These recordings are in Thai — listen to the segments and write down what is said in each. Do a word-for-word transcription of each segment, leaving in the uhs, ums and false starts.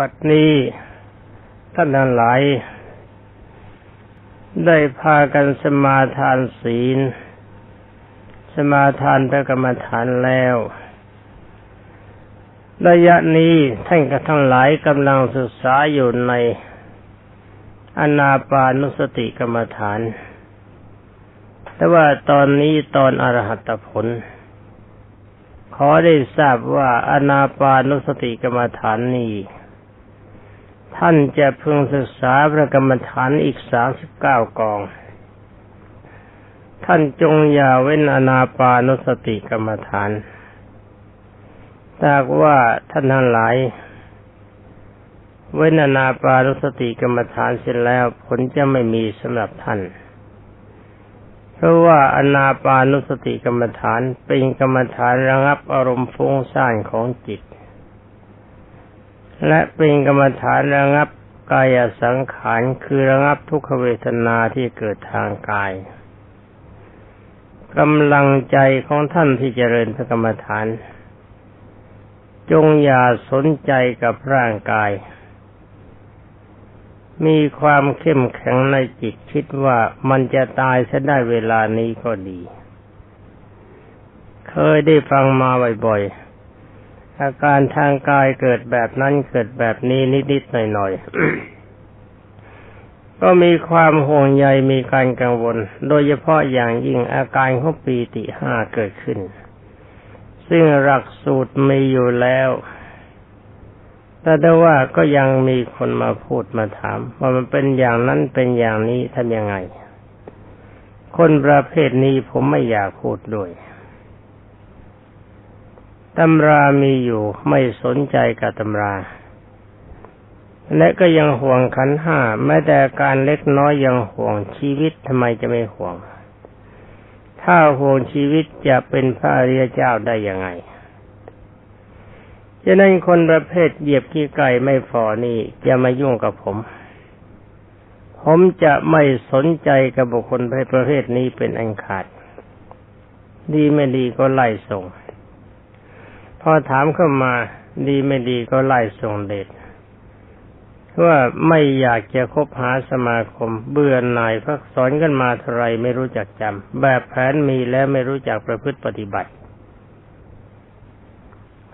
บัดนี้ท่านทั้งหลายได้พากันสมาทานศีลสมาทานพระกรรมฐานแล้วระยะนี้ท่านทั้งหลายกำลังศึกษาอยู่ในอนาปานุสติกรรมฐานแต่ว่าตอนนี้ตอนอรหัตผลขอได้ทราบว่าอนาปานุสติกรรมฐานนี้ท่านจะพึงศึกษาพระกรรมฐานอีกสามสิบเก้ากองท่านจงอย่าเว้นอนาปานุสติกรรมฐานถ้าว่าท่านทั้งหลายเว้นอนาปานุสติกรรมฐานเสร็จแล้วผลจะไม่มีสำหรับท่านเพราะว่าอนาปานุสติกรรมฐานเป็นกรรมฐานระงับอารมณ์ฟุ้งซ่านของจิตและเป็นกรรมฐานระงับกายสังขารคือระงับทุกขเวทนาที่เกิดทางกายกำลังใจของท่านที่เจริญพระกรรมฐานจงอย่าสนใจกับร่างกายมีความเข้มแข็งในจิตคิดว่ามันจะตายซะได้เวลานี้ก็ดีเคยได้ฟังมาบ่อยๆอาการทางกายเกิดแบบนั้นเกิดแบบนี้นิดๆหน่อยๆ ก็มีความห่วงใยมีการกังวลโดยเฉพาะอย่างยิ่งอาการของปีติห้าเกิดขึ้นซึ่งหลักสูตรมีอยู่แล้วแต่ได้ว่าก็ยังมีคนมาพูดมาถามว่ามันเป็นอย่างนั้นเป็นอย่างนี้ทำยังไงคนประเภทนี้ผมไม่อยากพูดด้วยตำรามีอยู่ไม่สนใจกับตำราและก็ยังห่วงขันธ์ห้าแม้แต่การเล็กน้อยยังห่วงชีวิตทำไมจะไม่ห่วงถ้าห่วงชีวิตจะเป็นพระอริยเจ้าได้ยังไงฉะนั้นคนประเภทเหยียบขี้ไก่ไม่พอนี่จะมายุ่งกับผมผมจะไม่สนใจกับบุคคลประเภทนี้เป็นอันขาดดีไม่ดีก็ไล่ส่งพอถามเข้ามาดีไม่ดีก็ไล่ส่งเด็ดว่าไม่อยากจะคบหาสมาคมเบื่อหน่ายพักสอนกันมาเท่าไรไม่รู้จักจำแบบแผนมีแล้วไม่รู้จักประพฤติปฏิบัติ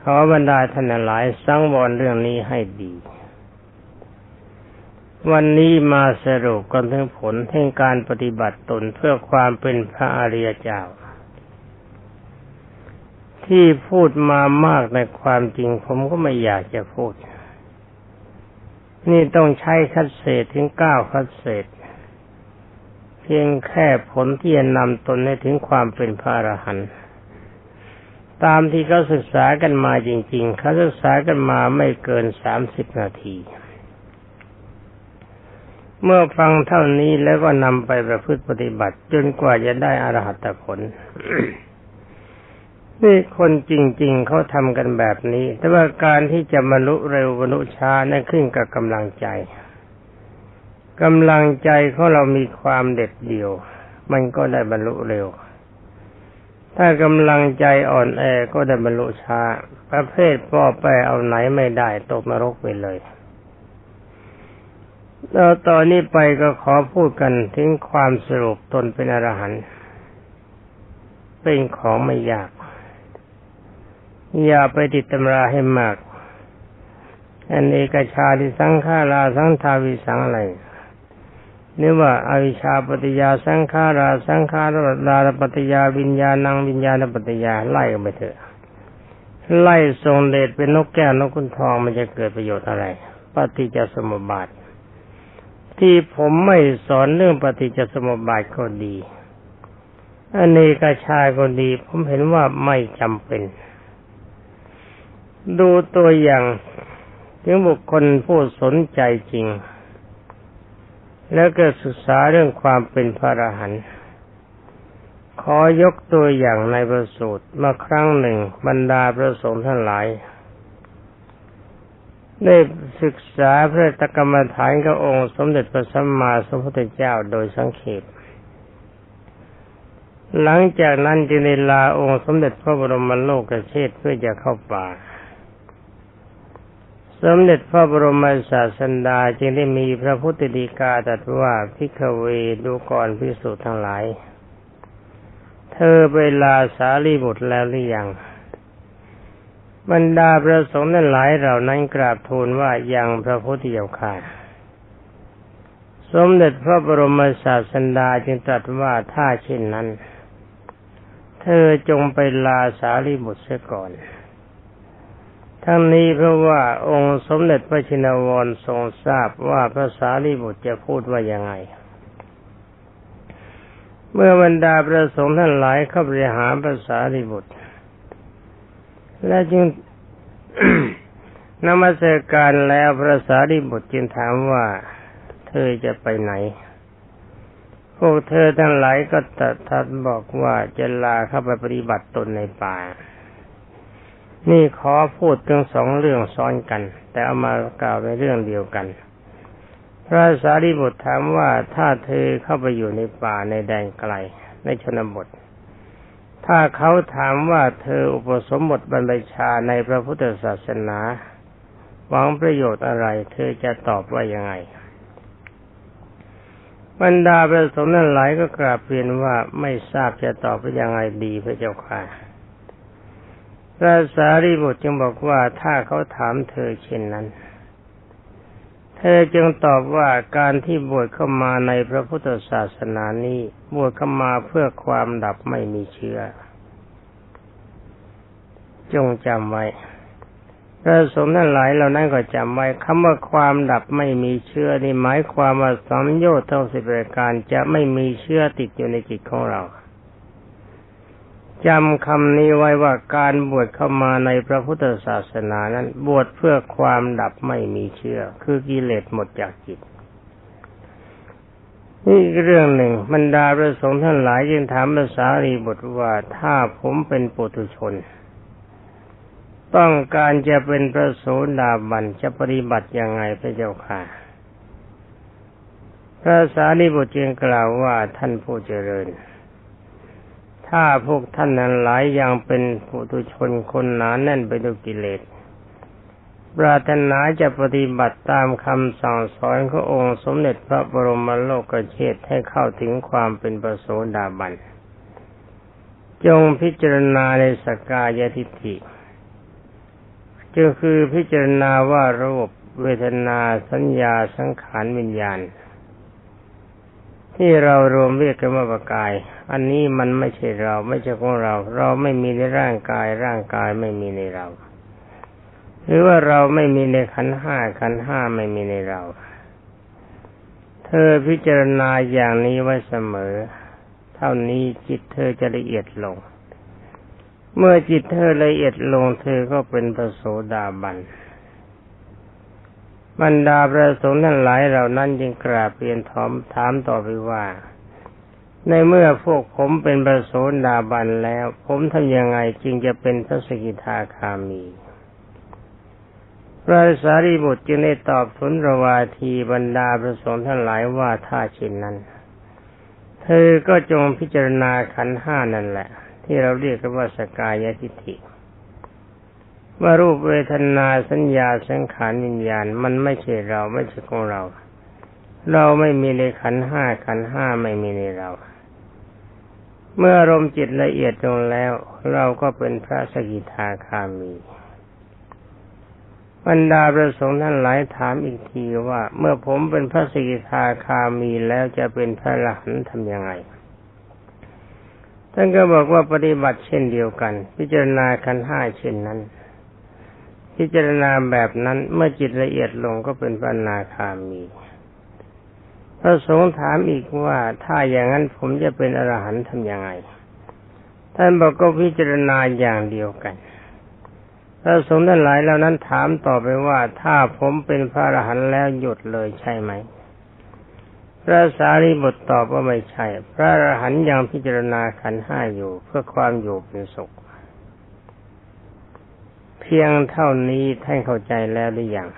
ขอบรรดาท่านหลายสังวรเรื่องนี้ให้ดีวันนี้มาสรุปกันถึงผลแห่งการปฏิบัติตนเพื่อความเป็นพระอริยเจ้าที่พูดมามากในความจริงผมก็ไม่อยากจะพูดนี่ต้องใช้คัดเศษถึงเก้าคัดเศษเพียงแค่ผลที่จะนำตนให้ถึงความเป็นพระอรหันต์ตามที่เขาศึกษากันมาจริงๆเขาศึกษากันมาไม่เกินสามสิบนาทีเมื่อฟังเท่านี้แล้วก็นำไปประพฤติปฏิบัติจนกว่าจะได้อรหัตผล นี่คนจริงๆเขาทำกันแบบนี้แต่ว่าการที่จะบรรลุเร็วบรรลุช้านั่นขึ้นกับกำลังใจกำลังใจของเรามีความเด็ดเดี่ยวมันก็ได้บรรลุเร็วถ้ากำลังใจอ่อนแอก็ได้บรรลุช้าประเภทพ่อแปรเอาไหนไม่ได้ตกนรกไปเลยแล้วตอนนี้ไปก็ขอพูดกันถึงความสรุปตนเป็นอรหันต์เป็นของไม่ยากอย่าไปติดตำราให้มากอันเอกชาติสังฆาราสังทาวิสังอะไรนี่ว่าอวิชชาปฏิยาสังขาราสังขารราปฏิยาวิญญาณังวิญญาณปฏิยาไล่กันไปเถอะไล่ทรงเดชเป็นนกแก้วนกขุนทองมันจะเกิดประโยชน์อะไรปฏิจจสมุปบาทที่ผมไม่สอนเรื่องปฏิจจสมุปบาทก็ดีอเนกชาก็ดีผมเห็นว่าไม่จำเป็นดูตัวอย่างถึงบุคคลผู้สนใจจริงแล้วก็ศึกษาเรื่องความเป็นพระอรหันต์ขอยกตัวอย่างในพระสูตรมาครั้งหนึ่งบรรดาพระสงฆ์ทั้งหลายได้ศึกษาพระกรรมฐานกับองค์สมเด็จพระสัมมาสัมพุทธเจ้าโดยสังเขปหลังจากนั้นจึงได้ลาองค์สมเด็จพระบรมโลกเทศเพื่อจะเข้าป่า สมเด็จพระบรมศาสดาจึงได้มีพระพุทธดีกาตรัสว่าภิกขเวดูก่อนภิกษุทั้งหลายเธอไปลาสารีบุตรแล้วหรือยังบรรดาพระสงฆ์ทั้งหลายเหล่านั้นกราบทูลว่ายังพระพุทธเจ้าค่ะสมเด็จพระบรมศาสดาจึงตรัสว่าถ้าเช่นนั้นเธอจงไปลาสารีบุตรเสียก่อนทั้งนี้เพราะว่าองค์สมเด็จพระชินวรทรงทราบว่าพระสารีบุตรจะพูดว่ายังไงเมื่อบรรดาพระสงฆ์ทั้งหลายเข้าไปหาพระสารีบุตรและจึง นมัสการแล้วพระสารีบุตรจึงถามว่าเธอจะไปไหนพวกเธอทั้งหลายก็ตรัสบอกว่าจะลาเข้าไปปฏิบัติตนในป่านี่ขอพูดถึงสองเรื่องซ้อนกันแต่เอามากล่าวในเรื่องเดียวกันพระสารีบุตรถามว่าถ้าเธอเข้าไปอยู่ในป่าในแดนไกลในชนบทถ้าเขาถามว่าเธออุปสมบทบรรพชาในพระพุทธศาสนาหวังประโยชน์อะไรเธอจะตอบว่ายังไงบรรดาพระสงฆ์นั้นหลายก็กราบเรียนว่าไม่ทราบจะตอบว่ายังไงดีพระเจ้าค่ะพระสารีบุตรจึงบอกว่าถ้าเขาถามเธอเช่นนั้นเธอจึงตอบว่าการที่บวชเข้ามาในพระพุทธศาสนานี้บวชเข้ามาเพื่อความดับไม่มีเชื้อจงจำไว้พระสงฆ์ทั้งหลายเหล่านั้นก็จำไว้คำว่าความดับไม่มีเชื้อนี่หมายความว่าสัมโยชน์ทั้งสิบประการจะไม่มีเชื้อติดอยู่ในจิตของเราจำคำนี้ไว้ว่าการบวชเข้ามาในพระพุทธศาสนานั้นบวชเพื่อความดับไม่มีเชื้อคือกิเลสหมดจากจิตนี่เรื่องหนึ่งบรรดาพระสงฆ์ทั้งหลายจึงถามพระสารีบุตรว่าถ้าผมเป็นปุถุชนต้องการจะเป็นพระโสดาบันจะปฏิบัติยังไงพระเจ้าค่ะพระสารีบุตรจึงกล่าวว่าท่านผู้เจริญถ้าพวกท่านนั้นหลายอย่างเป็นปุถุชนคนหนาแน่นไปด้วยกิเลสปรารถนาจะปฏิบัติตามคำสั่งสอนขององค์สมเด็จพระบรมโลกเชษฐ์ให้เข้าถึงความเป็นพระโสดาบันจงพิจารณาในสกายทิฏฐิก็คือพิจารณาว่ารูปเวทนาสัญญาสังขารวิญญาณที่เรารวมเรียกกันว่ากายอันนี้มันไม่ใช่เราไม่ใช่ของเราเราไม่มีในร่างกายร่างกายไม่มีในเราหรือว่าเราไม่มีในขันธ์ห้าขันธ์ห้าไม่มีในเราเธอพิจารณาอย่างนี้ไว้เสมอเท่านี้จิตเธอจะละเอียดลงเมื่อจิตเธอละเอียดลงเธอก็เป็นพระโสดาบันบรรดาพระสงฆ์ทั้งหลายเหล่านั้นจึงกราบเรียนถามถามต่อไปว่าในเมื่อพวกผมเป็นพระโสดาบันแล้วผมทำยังไงจึงจะเป็นพระสกิทาคามีพระสารีบุตรจึงได้ตอบสุนทรวาทีบรรดาพระสงฆ์ทั้งหลายว่าถ้าเช่นนั้นเธอก็จงพิจารณาขันธ์ห้านั่นแหละที่เราเรียกกันว่าสกายทิฏฐิว่ารูปเวทนาสัญญาสังขารวิญญาณมันไม่ใช่เราไม่ใช่ของเราเราไม่มีในขันธ์ห้าขันธ์ห้าไม่มีในเราเมื่ออารมณ์จิตละเอียดลงแล้วเราก็เป็นพระสกิทาคามีบรรดาพระสงฆ์ท่านหลายถามอีกทีว่าเมื่อผมเป็นพระสกิทาคามีแล้วจะเป็นพระอรหันต์ทำยังไงท่านก็บอกว่าปฏิบัติเช่นเดียวกันพิจารณาขันธ์ห้าเช่นนั้นพิจารณาแบบนั้นเมื่อจิตละเอียดลงก็เป็นพระอนาคามีพระสงฆ์ถามอีกว่าถ้าอย่างนั้นผมจะเป็นอรหันต์ทำยังไงท่านบอกก็พิจารณาอย่างเดียวกันพระสงฆ์ทั้งหลายเหล่านั้นถามต่อไปว่าถ้าผมเป็นพระอรหันต์แล้วหยุดเลยใช่ไหมพระสารีบุตรตอบว่าไม่ใช่พระอรหันต์ยังพิจารณาขันธ์ห้าอยู่เพื่อความอยู่เป็นสุขเพียงเท่านี้ท่านเข้าใจแล้วหรือยัง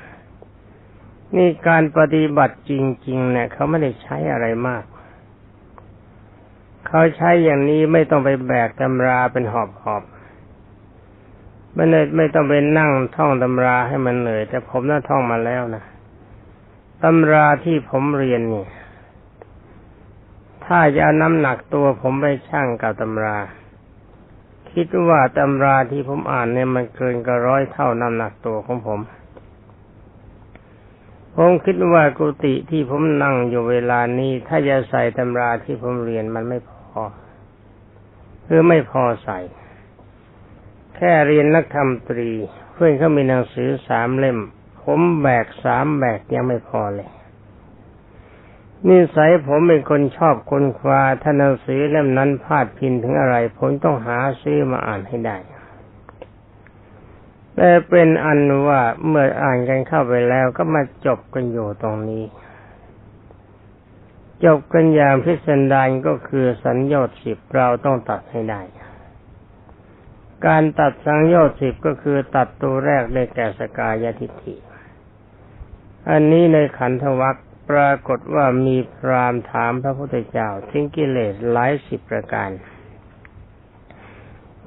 นี่การปฏิบัติจริงๆเนี่ยเขาไม่ได้ใช้อะไรมากเขาใช้อย่างนี้ไม่ต้องไปแบกตำราเป็นหอบ ไม่เลยไม่ต้องไปนั่งท่องตำราให้มันเหนื่อยแต่ผมน่าท่องมาแล้วนะตำราที่ผมเรียนนี่ถ้าจะเอาน้ำหนักตัวผมไปชั่งกับตำราคิดว่าตำราที่ผมอ่านเนี่ยมันเกินกว่าร้อยเท่าน้ำหนักตัวของผมผมคิดว่ากุฏิที่ผมนั่งอยู่เวลานี้ถ้าจะใส่ตำราที่ผมเรียนมันไม่พอคือไม่พอใส่แค่เรียนนักธรรมตรีเพื่อนเขามีหนังสือสามเล่มผมแบกสามแบกยังไม่พอเลยนิสัยผมเป็นคนชอบค้นคว้าถ้าหนังสือเล่มนั้นพาดพิงถึงอะไรผมต้องหาซื้อมาอ่านให้ได้แต่เป็นอันว่าเมื่ออ่านกันเข้าไปแล้วก็มาจบกันอยู่ตรงนี้จบกันอย่างพิสดารก็คือสัญญาสิบเราต้องตัดให้ได้การตัดสังโยชน์สิบก็คือตัดตัวแรกได้แก่สกายทิฏฐิอันนี้ในขันธวรรคปรากฏว่ามีพราหมณ์ถามพระพุทธเจ้าถึงกิเลสหลายสิบประการ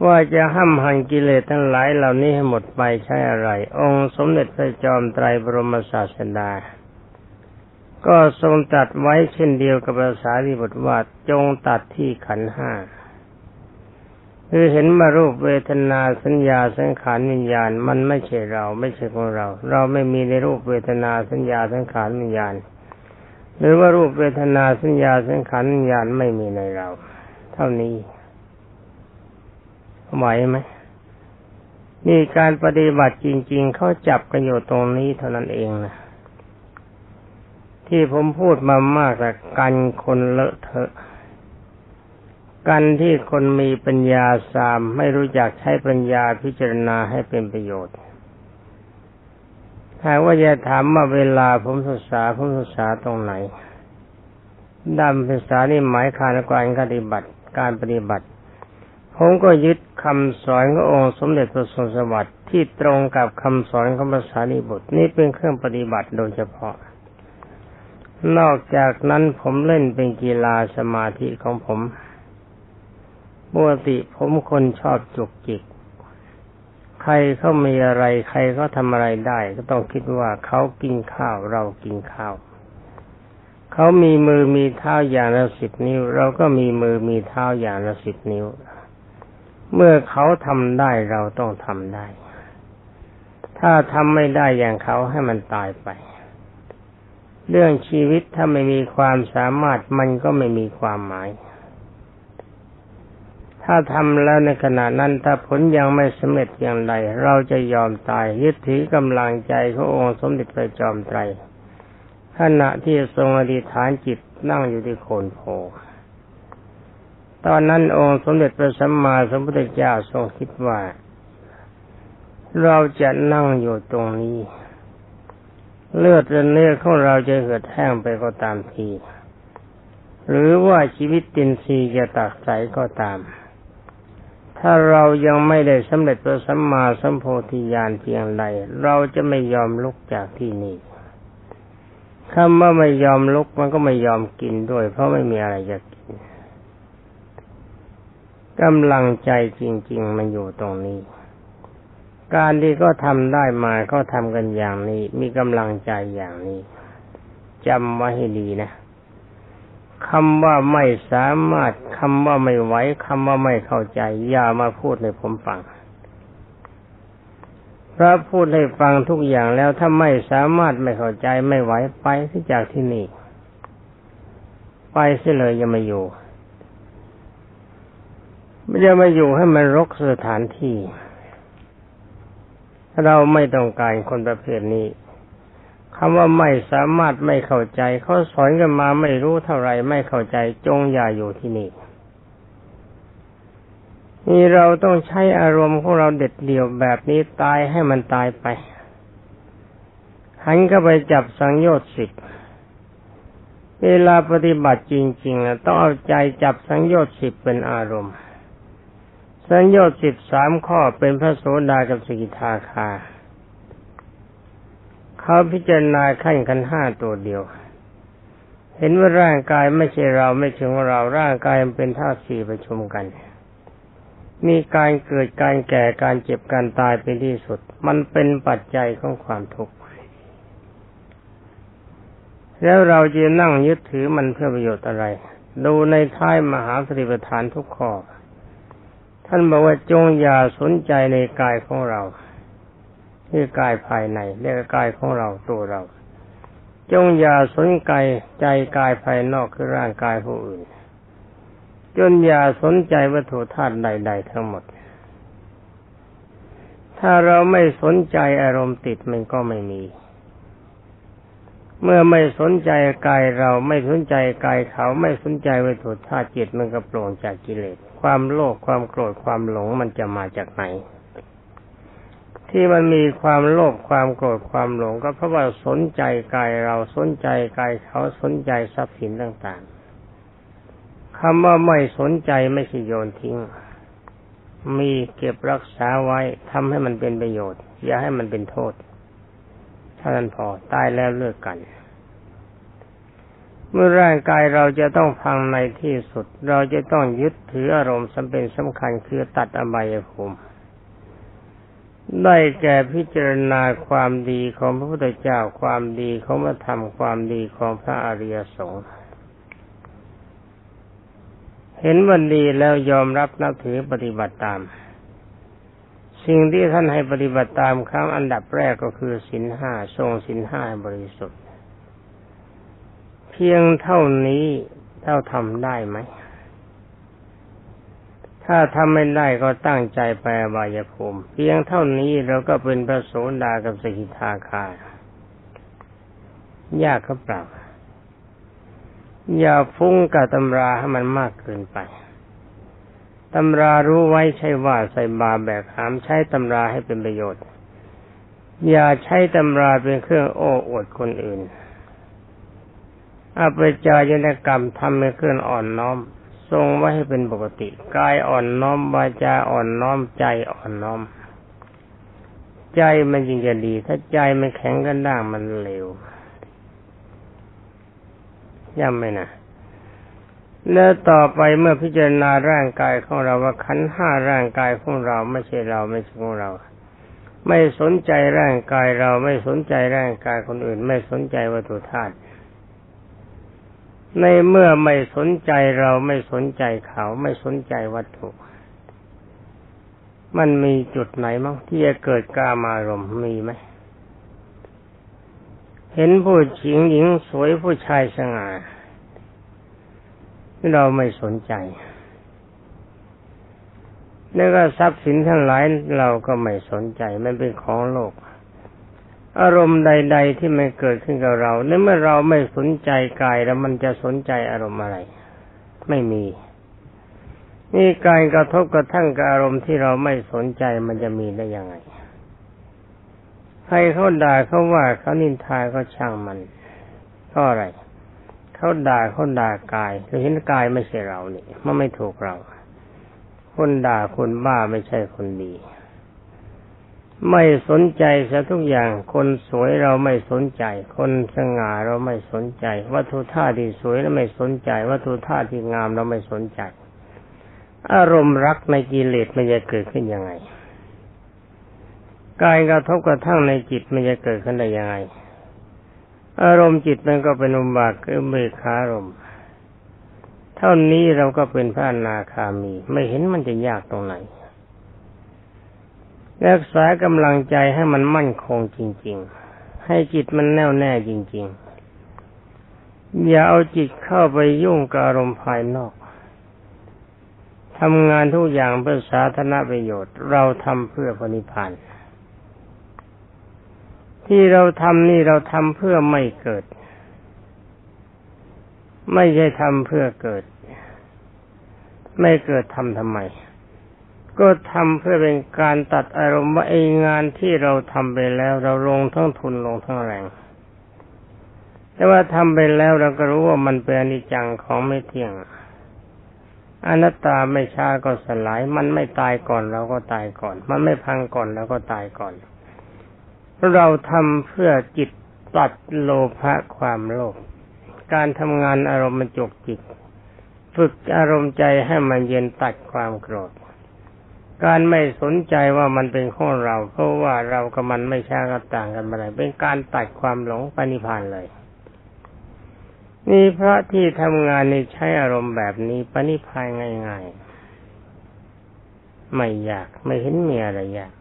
ว่าจะห้ำหันกิเลสทั้งหลายเหล่านี้ให้หมดไปใช้อะไรองค์สมเด็จพระจอมไตรบรมศาสดาก็ทรงตัดไว้เช่นเดียวกับพระสารีบุตรว่าจงตัดที่ขันธ์ห้าคือเห็นมารูปเวทนาสัญญาสังขารวิญญาณมันไม่ใช่เราไม่ใช่ของเราเราไม่มีในรูปเวทนาสัญญาสังขารวิญญาณหรือว่ารูปเวทนาสัญญาสังขารวิญญาณไม่มีในเราเท่านี้ไหวไหมนี่การปฏิบัติจริงๆเขาจับกันอยู่ตรงนี้เท่านั้นเองนะที่ผมพูดมามากแต่กันคนเลอะเทอะการที่คนมีปัญญาสามไม่รู้จักใช้ปัญญาพิจารณาให้เป็นประโยชน์ถ้าว่าจะถามว่าเวลาผมศึกษาผมศึกษาตรงไหนด้านศึกษานี่หมายความการปฏิบัติการปฏิบัติผมก็ยึดคำสอนขององค์สมเด็จพระสัมมาสัมพุทธเจ้าที่ตรงกับคำสอนของพระสารีบุตรนี่เป็นเครื่องปฏิบัติโดยเฉพาะนอกจากนั้นผมเล่นเป็นกีฬาสมาธิของผมปกติผมคนชอบจุกจิกใครเขามีอะไรใครเขาทำอะไรได้ก็ต้องคิดว่าเขากินข้าวเรากินข้าวเขามีมือมีเท้าอย่างละสิบนิ้วเราก็มีมือมีเท้าอย่างละสิบนิ้วเมื่อเขาทำได้เราต้องทำได้ถ้าทำไม่ได้อย่างเขาให้มันตายไปเรื่องชีวิตถ้าไม่มีความสามารถมันก็ไม่มีความหมายถ้าทำแล้วในขณะนั้นถ้าผลยังไม่สำเร็จอย่างไรเราจะยอมตายยึดถือกำลังใจขององค์สมเด็จพระจอมไตรขณะที่ทรงอธิษฐานจิตนั่งอยู่ที่โคนโพธิ์ตอนนั้นองค์สมเด็จพระสัมมาสัมพุทธเจ้าทรงคิดว่าเราจะนั่งอยู่ตรงนี้เลือดและเนื้อของเราจะเหือดแห้งไปก็ตามทีหรือว่าชีวิตตินซีจะตากใสก็ตามถ้าเรายังไม่ได้สำเร็จพระสัมมาสัมโพธิญาณเพียงใดเราจะไม่ยอมลุกจากที่นี่คำว่าไม่ยอมลุกมันก็ไม่ยอมกินด้วยเพราะไม่มีอะไรจะกินกำลังใจจริงๆมันอยู่ตรงนี้การที่ก็ทำได้มาก็ทำกันอย่างนี้มีกำลังใจอย่างนี้จำไว้ให้ดีนะคำว่าไม่สามารถคำว่าไม่ไหวคำว่าไม่เข้าใจอย่ามาพูดให้ผมฟังพระพูดให้ฟังทุกอย่างแล้วถ้าไม่สามารถไม่เข้าใจไม่ไหวไปที่จากที่นี่ไปเสียเลยอย่ามาอยู่ไม่ได้มาอยู่ให้มันรกสถานที่เราไม่ต้องการคนประเภทนี้คำว่าไม่สามารถไม่เข้าใจเขาสอนกันมาไม่รู้เท่าไรไม่เข้าใจจงอย่าอยู่ที่นี่นี่เราต้องใช้อารมณ์ของเราเด็ดเดี่ยวแบบนี้ตายให้มันตายไปหันเข้าไปจับสังโยชน์สิบเวลาปฏิบัติจริงๆนะต้องเอาใจจับสังโยชน์สิบเป็นอารมณ์สังโยชน์สิบสามข้อเป็นพระโสดากับสกิทาคาเขาพิจารณาขั้นขันธ์ห้าตัวเดียวเห็นว่าร่างกายไม่ใช่เราไม่ใช่ของเราร่างกายมันเป็นธาตุสี่ประชุมกัน มีการเกิดการแก่การเจ็บการตายเป็นที่สุดมันเป็นปัจจัยของความทุกข์แล้วเราจะนั่งยึดถือมันเพื่อประโยชน์อะไรดูในท้ายมหาสติปัฏฐานทุกข้อท่านบอกว่าจงอย่าสนใจในกายของเราที่กายภายในเรียกกายของเราตัวเราจงอย่าสนใจใจกายภายนอกคือร่างกายผู้อื่นจนอย่าสนใจวัตถุธาตุใดๆทั้งหมดถ้าเราไม่สนใจอารมณ์ติดมันก็ไม่มีเมื่อไม่สนใจกายเราไม่สนใจกายเขาไม่สนใจวัตถุธาตุจิตมันก็โปร่งจากกิเลสความโลภความโกรธความหลงมันจะมาจากไหนที่มันมีความโลภความโกรธความหลงก็เพราะว่าสนใจกายเราสนใจกายเขาสนใจทรัพย์สินต่างๆคำว่าไม่สนใจไม่ใช่โยนทิ้งมีเก็บรักษาไว้ทำให้มันเป็นประโยชน์อย่าให้มันเป็นโทษเท่านั้นพอตายแล้วเลิกกันเมื่อร่างกายเราจะต้องพังในที่สุดเราจะต้องยึดถืออารมณ์สำเป็นสำคัญคือตัดอบายภูมิได้แก่พิจารณาความดีของพระพุทธเจ้าความดีของพระธรรมความดีของพระอริยสงฆ์เห็นวันดีแล้วยอมรับนับถือปฏิบัติตามสิ่งที่ท่านให้ปฏิบัติตามครั้งอันดับแรกก็คือศีลห้าทรงศีลห้าให้บริสุทธิ์เพียงเท่านี้เท่าทำได้ไหมถ้าทำไม่ได้ก็ตั้งใจไปอบายภูมิเพียงเท่านี้เราก็เป็นพระโสดากับสกิทาคายากก็เปล่าอย่าฟุ้งกับตำราให้มันมากเกินไปตำรารู้ไว้ใช่ว่าใส่บาแบกหามใช้ตำราให้เป็นประโยชน์อย่าใช้ตำราเป็นเครื่องโอ้อวดคนอื่นอัปจายนกรรมทำเป็นเครื่องอ่อนน้อมทรงไว้ให้เป็นปกติกายอ่อนน้อมวาจาอ่อนน้อมใจอ่อนน้อมใจมันยิ่งจะดีถ้าใจมันแข็งกระด้างมันเลวย่ำไหมนะแล้วต่อไปเมื่อพิจารณาร่างกายของเราว่าขันธ์ห้าร่างกายของเราไม่ใช่เราไม่ใช่ของเราไม่สนใจร่างกายเราไม่สนใจร่างกายคนอื่นไม่สนใจวัตถุธาตุในเมื่อไม่สนใจเราไม่สนใจเขาไม่สนใจวัตถุมันมีจุดไหนมั้งที่จะเกิดกามารมณ์มีไหมเห็นผู้หญิงหญิงสวยผู้ชายสง่าเราไม่สนใจแล้วก็ทรัพย์สินทั้งหลายเราก็ไม่สนใจมันเป็นของโลกอารมณ์ใดๆที่มันเกิดขึ้นกับเราแล้วเมื่อเราไม่สนใจกายแล้วมันจะสนใจอารมณ์อะไรไม่มีนี่การกระทบกระทั่งกับอารมณ์ที่เราไม่สนใจมันจะมีได้ยังไงใครเขาด่าเขาว่าเขานินทาเขาช่างมันก็อะไรเขาด่าเขาด่ากายเราเห็นกายไม่ใช่เรานี่มันไม่ถูกเราคนด่าคนบ้าไม่ใช่คนดีไม่สนใจซะทุกอย่างคนสวยเราไม่สนใจคนสง่าเราไม่สนใจวัตถุธาตุที่สวยเราไม่สนใจวัตถุธาตุที่งามเราไม่สนใจอารมณ์รักในกิเลสมันจะเกิดขึ้นยังไงการกระทบกระทั่งในจิตมันจะเกิดขึ้นได้ยังไงอารมณ์จิตมันก็เป็นอุบาทคือเมฆอารมณ์เท่านี้เราก็เป็นพระอนาคามีไม่เห็นมันจะยากตรงไหนรักษากำลังใจให้มันมั่นคงจริงๆให้จิตมันแน่วแน่จริงๆอย่าเอาจิตเข้าไปยุ่งกับอารมณ์ภายนอกทำงานทุกอย่างเพื่อสาธารณประโยชน์เราทำเพื่อพระนิพพานที่เราทำนี่เราทำเพื่อไม่เกิดไม่ใช่ทำเพื่อเกิดไม่เกิดทำทำไมก็ทำเพื่อเป็นการตัดอารมณ์ว่าไอ้งานที่เราทำไปแล้วเราลงทั้งทุนลงทั้งแรงแต่ว่าทำไปแล้วเราก็รู้ว่ามันเป็นอนิจจังของไม่เที่ยงอนัตตาไม่ช้าก็สลายมันไม่ตายก่อนเราก็ตายก่อนมันไม่พังก่อนเราก็ตายก่อนเราทำเพื่อจิตตัดโลภะความโลภการทำงานอารมณ์มันจกจิตฝึกอารมณ์ใจให้มันเย็นตัดความโกรธ การไม่สนใจว่ามันเป็นของเราเพราะว่าเรากับมันไม่ช้าก็ต่างกันมาเลยเป็นการตัดความหลงปณิพานเลยนี่พระที่ทำงานในใช้อารมณ์แบบนี้ปณิพานง่ายๆไม่ยากไม่เห็นมีอะไรยาก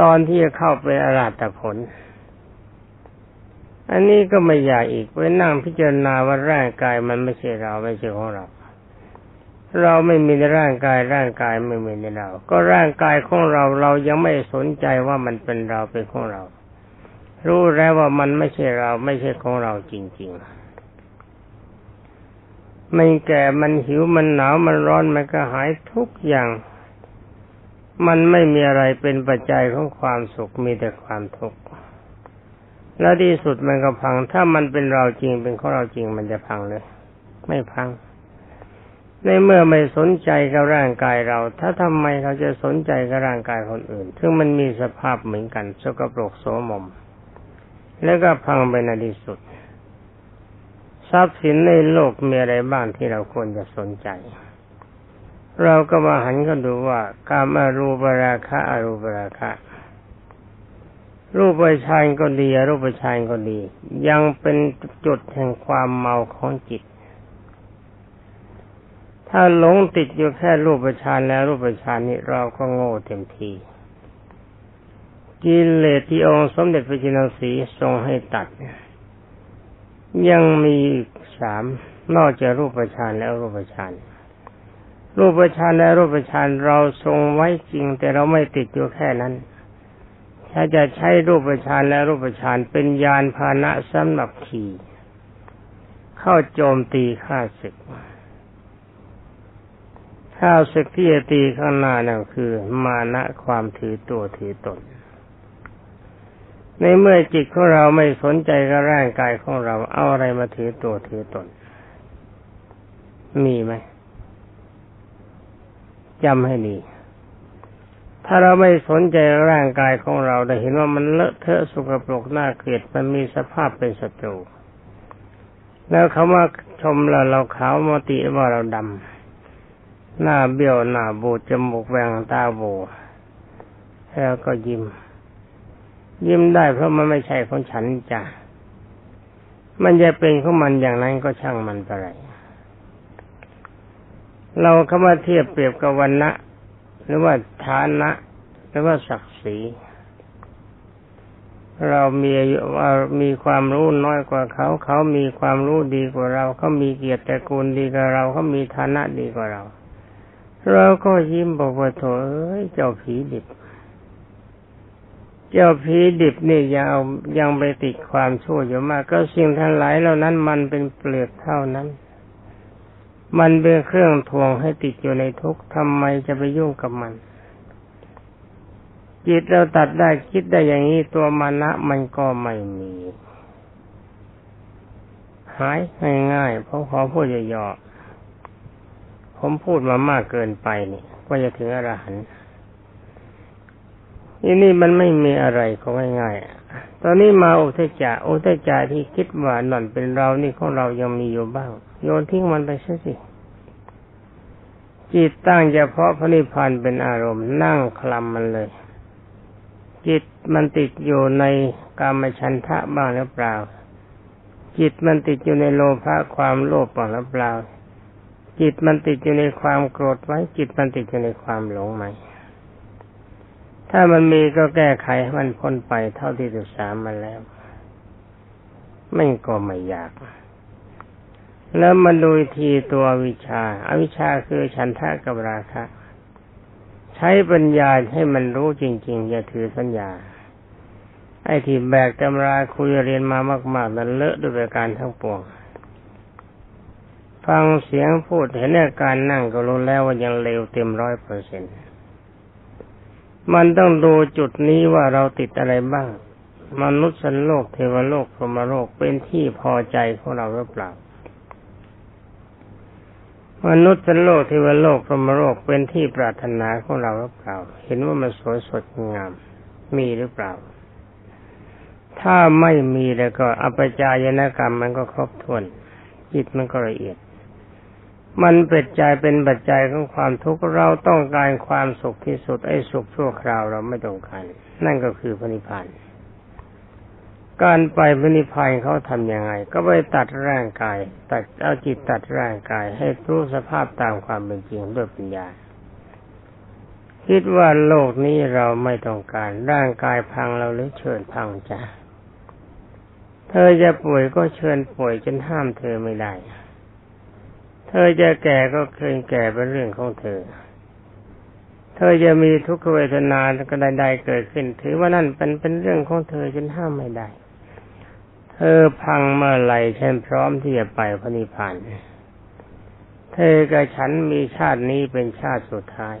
ตอนที่จะเข้าไปอรหัตผลอันนี้ก็ไม่ยากอีกไว้นั่งพิจารณาว่าร่างกายมันไม่ใช่เราไม่ใช่ของเราเราไม่มีในร่างกายร่างกายไม่มีในเราก็ร่างกายของเราเรายังไม่สนใจว่ามันเป็นเราเป็นของเรารู้แล้วว่ามันไม่ใช่เราไม่ใช่ของเราจริงๆมันแก่มันหิวมันหนาวมันร้อนมันก็หายทุกอย่างมันไม่มีอะไรเป็นปัจจัยของความสุขมีแต่ความทุกข์แล้วที่สุดมันก็พังถ้ามันเป็นเราจริงเป็นของเราจริงมันจะพังเลยไม่พังในเมื่อไม่สนใจกับร่างกายเราถ้าทำไมเราจะสนใจกับร่างกายคนอื่นซึ่งมันมีสภาพเหมือนกันสกปรกโสมมแล้วก็พังไปในที่สุดทรัพย์สินในโลกมีอะไรบ้างที่เราควรจะสนใจเราก็มาหันก็ดูว่ากามรูปราคะอรูปราคะรูปฌานก็ดีอรูปฌานก็ดียังเป็นจุดแห่งความเมาของจิตถ้าหลงติดอยู่แค่รูปฌานแล้วรูปฌานนี้เราก็โง่เต็มทีกิเลสที่องค์สมเด็จพระจินสีทรงให้ตัดยังมีอีกสามนอกจากรูปฌานแล้วรูปฌานรูปฌานและรูปฌานเราทรงไว้จริงแต่เราไม่ติดอยู่แค่นั้นถ้าจะใช้รูปฌานและรูปฌานเป็นยานพาหนะสำหรับขี่เข้าโจมตีข้าศึกข้าศึกที่จะตีข้างหน้านั่นคือมานะความถือตัวถือตนในเมื่อจิตของเราไม่สนใจกับร่างกายของเราเอาอะไรมาถือตัวถือตนมีไหมจำให้ดีถ้าเราไม่สนใจร่างกายของเราแต่เห็นว่ามันเลอะเทอะสกปรกน่าเกลียดมันมีสภาพเป็นศัตรูแล้วเขามาชมเราเราขาวมาติว่าเราดำหน้าเบี้ยวหน้าบูดจมูกแหว่งตาโบแล้วก็ยิ้มยิ้มได้เพราะมันไม่ใช่ของฉันจ้ะมันจะเป็นของมันอย่างนั้นก็ช่างมันไปเลยเราเข้ามาเทียบเปรียบกับวรรณะหรือว่าฐานะหรือว่าศักดิ์ศรีเรามีว่ามีความรู้น้อยกว่าเขาเขามีความรู้ดีกว่าเราเขามีเกียรติตระกูลดีกว่าเราเขามีฐานะดีกว่าเราเราก็ยิ้มบอกว่าโถเอ้ยเจ้าผีดิบเจ้าผีดิบนี่ยังยังไปติดความชั่วอยู่มากก็สิ่งทั้งหลายเหล่านั้นมันเป็นเปลือกเท่านั้นมันเป็นเครื่องทวงให้ติดอยู่ในทุกข์ทำไมจะไปยุ่งกับมันจิตเราตัดได้คิดได้อย่างนี้ตัวมานะมันก็ไม่มีหายง่ายๆเพราะขอพูดย่อๆผมพูดมามากเกินไปนี่ก็จะถึงอรหันต์นี่นี่มันไม่มีอะไรก็ง่ายๆตอนนี้มาอุทจจะอุทจจะที่คิดว่านั่นเป็นเรานี่ของเรายังมีอยู่บ้างโยนทิ้งมันไปซะสิจิตตั้งเฉพาะพระนิพพานเป็นอารมณ์นั่งคลำมันเลยจิตมันติดอยู่ในกามฉันทะบ้างหรือเปล่าจิตมันติดอยู่ในโลภะความโลภบ้างหรือเปล่าจิตมันติดอยู่ในความโกรธไว้จิตมันติดอยู่ในความหลงไหมถ้ามันมีก็แก้ไขให้มันพ้นไปเท่าที่ศึกษามาแล้วไม่ก็ไม่ยากแล้วมาดูทีตัวอวิชชาอวิชชาคือฉันทะกับราคะใช้ปัญญาให้มันรู้จริงๆอย่าถือสัญญาไอ้ที่แบกตำราคุยเรียนมามากๆนั้นเลอะด้วยประการทั้งปวงฟังเสียงพูดเห็นอาการนั่งก็รู้แล้วว่ายังเลวเต็ม ร้อยเปอร์เซ็นต์ มันต้องดูจุดนี้ว่าเราติดอะไรบ้างมนุษย์สันโลกเทวโลกพรหมโลกเป็นที่พอใจของเราหรือเปล่ามนุษย์โลกเทวโลกพรหมโลกเป็นที่ปรารถนาของเราหรือเปล่าเห็นว่ามันสวยสดงามมีหรือเปล่าถ้าไม่มีแล้วก็อัปจายนกรรมมันก็ครบถ้วนจิตมันก็ละเอียด มันเป็นใจเป็นปัจจัยของความทุกข์เราต้องการความสุขที่สุดไอ้สุขชั่วคราวเราไม่ต้องการนั่นก็คือพระนิพพานการไปพระนิพพานเขาทำยังไงก็ไปตัดร่างกายตัดเอาจิตตัดร่างกายให้รู้สภาพตามความเป็นจริงด้วยปัญญาคิดว่าโลกนี้เราไม่ต้องการร่างกายพังเราหรือเชิญพังจ้ะเธอจะป่วยก็เชิญป่วยจนห้ามเธอไม่ได้เธอจะแก่ก็เชิญแก่เป็นเรื่องของเธอเธอจะมีทุกขเวทนาก็ใดๆเกิดขึ้นถือว่านั่นเป็นเป็นเรื่องของเธอจนห้ามไม่ได้เธอพังเมื่อไหร่ฉันพร้อมที่จะไปพระนิพพานเธอกับฉันมีชาตินี้เป็นชาติสุดท้าย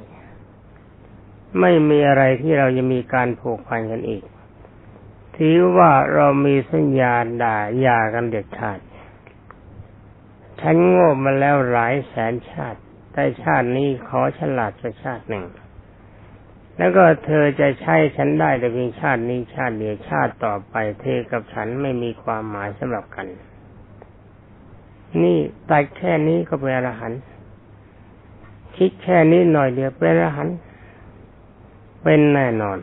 ไม่มีอะไรที่เราจะมีการผูกพันกันอีกถือว่าเรามีสัญญาด่าหย่ากันเด็ดขาดฉันโง่มาแล้วหลายแสนชาติแต่ชาตินี้ขอฉลาดสักชาติหนึ่งแล้วก็เธอจะใช้ฉันได้แต่เพียงชาตินี้ชาติเดียวชาติต่อไปเธอกับฉันไม่มีความหมายสำหรับกันนี่ตัดแค่นี้ก็เป็นอรหันต์คิดแค่นี้หน่อยเดียวเป็นอรหันต์เป็นแน่นอน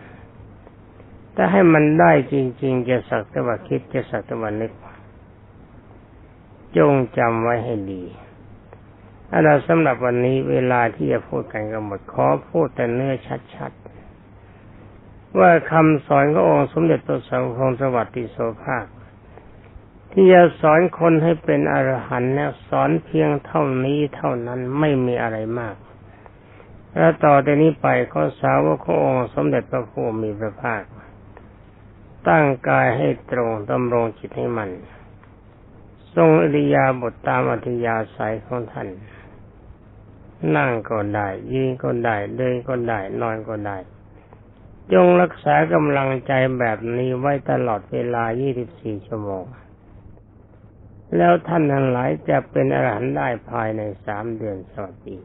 ถ้าให้มันได้จริงๆจะสักแต่ว่าคิดจะสักแต่ว่านึกจงจำไว้ให้ดีอันนั้นสำหรับวันนี้เวลาที่จะพูดกันก็หมดขอพูดแต่เนื้อชัดๆว่าคำสอนขององค์สมเด็จพระสังฆสวัสดิโสภาคที่จะสอนคนให้เป็นอรหันต์เนี่ยสอนเพียงเท่านี้เท่านั้นไม่มีอะไรมากและต่อจากนี้ไปข้อสาวกขององค์สมเด็จพระผู้มีพระภาคตั้งกายให้ตรงดำรงจิตให้มันทรงอิริยาบถตามอัธยาศัยของท่านนั่งก็ได้ยืนก็ได้เดินก็ได้นอนก็ได้จงรักษากำลังใจแบบนี้ไว้ตลอดเวลายี่สิบสี่ชั่วโมงแล้วท่านทั้งหลายจะเป็นอรหันต์ได้ภายในสามเดือนสวัสดี